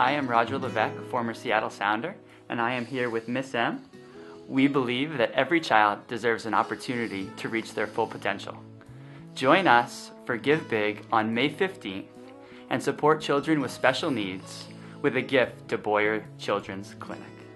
I am Roger Levesque, former Seattle Sounder, and I am here with Miss M. We believe that every child deserves an opportunity to reach their full potential. Join us for Give Big on May 15th and support children with special needs with a gift to Boyer Children's Clinic.